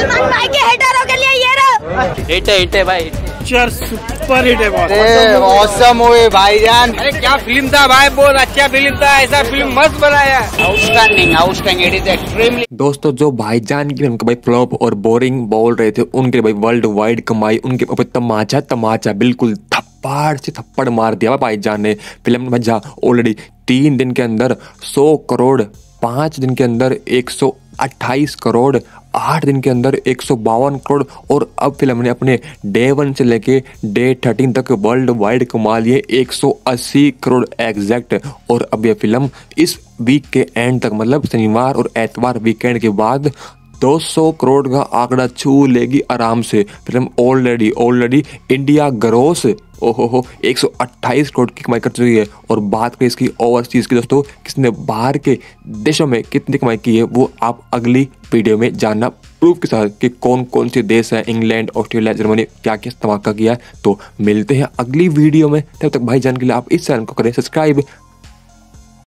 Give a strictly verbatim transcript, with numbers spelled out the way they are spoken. सलमान भाई के हेटरों के लिए ये रहा हिट हिट है भाई, चर सुपर हिट है बहुत। अरे ऑसम हुए भाईजान, अरे क्या फिल्म था भाई, बहुत अच्छा फिल्म था, ऐसा फिल्म मस्त बनाया, outstanding outstanding it is extremely. दोस्तों जो भाईजान की उनके भाई फ्लॉप और बोरिंग बोल रहे थे, उनके भाई वर्ल्ड वाइड कमाई, उनके ऊपर तमाचा तमाचा बिल्कुल थप्पड़ से थप्पड़ मार दिया भाईजान ने। फिल्म में जा ऑलरेडी तीन दिन के अंदर सौ करोड़, पाँच दिन के अंदर एक सौ अट्ठाईस करोड़, आठ दिन के अंदर एक सौ बावन करोड़, और अब फिल्म ने अपने डे वन से लेके डे थर्टीन तक वर्ल्ड वाइड कमा लिए एक सौ अस्सी करोड़ एग्जैक्ट। और अब यह फिल्म इस वीक के एंड तक, मतलब शनिवार और एतवार वीकेंड के बाद दो सौ करोड़ का आंकड़ा छू लेगी आराम से। Film already already India gross ओहो हो एक सौ अट्ठाईस करोड़ की कमाई कर चुकी है। और बात करें इसकी ओवरसीज की दोस्तों, किसने बाहर के देशों में कितनी कमाई की है वो आप अगली वीडियो में जानना प्रूफ के साथ कि कौन कौन से देश हैं, इंग्लैंड, ऑस्ट्रेलिया, जर्मनी, क्या क्या धमाका किया है। तो मिलते हैं अगली वीडियो में, तब तक भाईजान के लिए आप इस चैनल को करें सब्सक्राइब।